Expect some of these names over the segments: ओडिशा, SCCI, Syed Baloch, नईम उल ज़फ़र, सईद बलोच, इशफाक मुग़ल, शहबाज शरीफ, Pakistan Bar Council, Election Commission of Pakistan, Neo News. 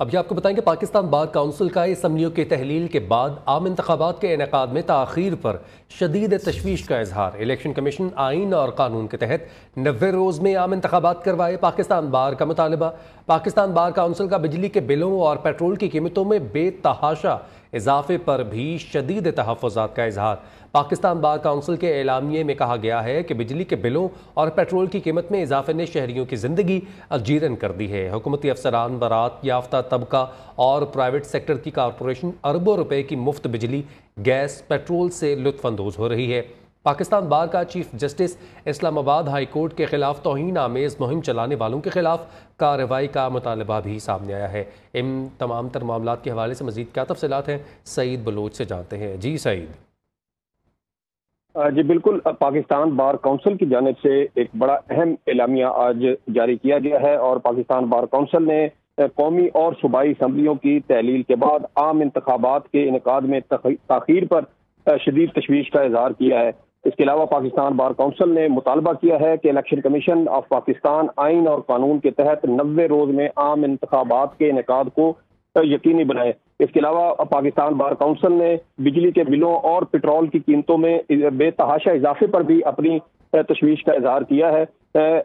अब ये आपको बताएं कि पाकिस्तान बार काउंसिल का इसम्बलियों के तहलील के बाद आम इंतखाबात के इनेकाद में ताख़ीर पर शदीद तशवीश का इजहार। इलेक्शन कमीशन आइन और कानून के तहत 90 रोज़ में आम इंतखाबात करवाए, पाकिस्तान बार का मुतालबा। पाकिस्तान बार काउंसिल का बिजली के बिलों और पेट्रोल की कीमतों में बेतहाशा इजाफे पर भी शदीद तहफ़्फ़ुज़ात का इजहार। पाकिस्तान बार काउंसिल के एलामिये में कहा गया है कि बिजली के बिलों और पेट्रोल की कीमत में इजाफे ने शहरियों की ज़िंदगी अजीरन कर दी है। हुकूमती अफसरान, बरात याफ्ता तबका और प्राइवेट सेक्टर की कॉरपोरेशन अरबों रुपए की मुफ्त बिजली, गैस, पेट्रोल से लुत्फानंदोज़ हो रही है। पाकिस्तान बार का chief justice Islamabad high court के खिलाफ तौहीन आमेज़ मुहिम चलाने वालों के खिलाफ कार्रवाई का मुतालबा भी सामने आया है। इन तमाम तर मामलों के हवाले से मज़ीद क्या तफसीलात हैं, सईद बलोच से जानते हैं। जी सईद। जी बिल्कुल, पाकिस्तान बार काउंसिल की जानिब से एक बड़ा अहम एलामिया आज जारी किया गया है और पाकिस्तान बार काउंसिल ने कौमी और सूबाई असम्बलियों की तहलील के बाद आम इंतखाबात के इनकाद में ताख़ीर पर शदीद तशवीश का इजहार किया है। इसके अलावा पाकिस्तान बार काउंसिल ने मुतालबा किया है कि इलेक्शन कमीशन ऑफ पाकिस्तान आइन और कानून के तहत 90 रोज़ में आम इंतखाबात के इनकाद को यकीनी बनाए। इसके अलावा पाकिस्तान बार काउंसिल ने बिजली के बिलों और पेट्रोल की कीमतों में बेतहाशा इजाफे पर भी अपनी तशवीश का इजहार किया है।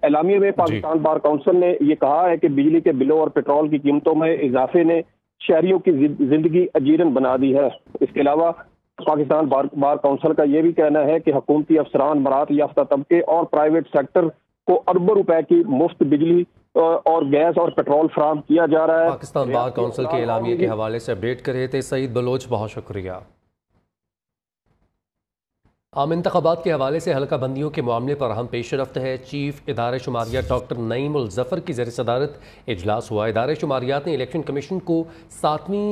एलामिया में पाकिस्तान बार काउंसिल ने यह कहा है कि बिजली के बिलों और पेट्रोल की कीमतों में इजाफे ने शहरियों की जिंदगी अजीरन बना दी है। इसके अलावा पाकिस्तान बार काउंसिल का यह भी कहना है कि हुकूमती अफसरान, बरात याफ्ता तबके और प्राइवेट सेक्टर को अरबों रुपए की मुफ्त बिजली और गैस और पेट्रोल फराहम किया जा रहा है। पाकिस्तान बार काउंसिल के एलामिया के हवाले से अपडेट कर रहे थे सईद बलोच, बहुत शुक्रिया। आम इंतखाबात के हवाले से हल्का बंदियों के मामले पर हम पेश रफ्त है। चीफ इदारे शुमारिया डॉक्टर नईम उल ज़फ़र की ज़र सदारत इजलास हुआ। इदारे शुमारियात ने इलेक्शन कमीशन को 7वीं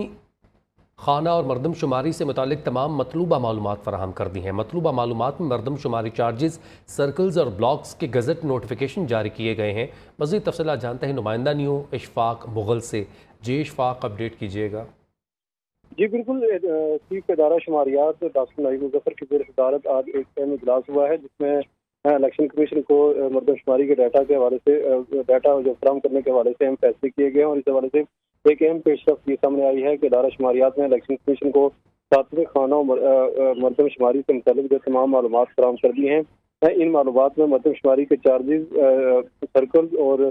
खाना और मरदम शुमारी से मुतालिक तमाम मतलूबा मालूमात फराहम कर दी हैं। मतलूबा मालूमात में मरदम शुमारी चार्जेस, सर्कल्स और ब्लॉक्स के गज़ट नोटिफिकेशन जारी किए गए हैं। मज़ीद तफसीलात जानते हैं नुमाइंदा नियो इशफाक मुग़ल से। जी इशफाक, अपडेट कीजिएगा। जी बिल्कुल, चीफ इदारा शुमारियात डॉक्टर नईम उल ज़फ़र की ज़ेर सदारत आज एक अहम इजलास हुआ है जिसमें इलेक्शन कमीशन को मरदमशुमारी के डाटा के हवाले से डाटा जो फराहम करने के हवाले से अहम फैसले किए गए हैं और इस हवाले से एक अहम पेशरफ्त ये सामने आई है कि इदारा शुमारियात में इलेक्शन कमीशन को 7वें खाना मरदमशुमारी से मुतालिक जो तमाम मालूमात फराहम कर दी हैं, इन मालूमात में मरदमशुमारी के चार्जेस, सर्कल और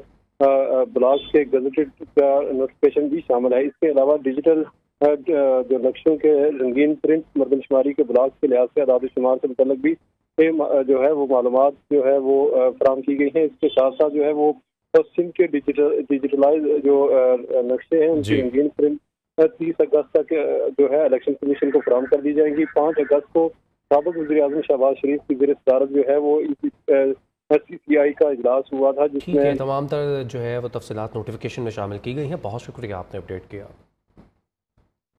ब्लॉक के गजटेड का नोटिफिकेशन भी शामिल है। इसके अलावा डिजिटल जो नक्शों के रंगीन प्रिंट, मरदमशुमारी के ब्लॉक के लिहाज से आदाद शुमार से मुतल्लिक भी जो है वो मालूमात जो है वो फराहम की गई हैं। इसके साथ साथ जो है वो पश्चिम के डिजिटलाइज जो नक्शे हैं उनकी रंगीन प्रिंट 30 अगस्त तक जो है इलेक्शन कमीशन को फराहम कर दी जाएगी। 5 अगस्त को साबिक़ वज़ीर-ए-आज़म शहबाज शरीफ की ज़ेर सदारत जो है वो SCCI का इजलास हुआ था जिसमें तमाम तरह जो है वो तफसीलात नोटिफिकेशन में शामिल की गई हैं। बहुत शुक्रिया आपने अपडेट किया।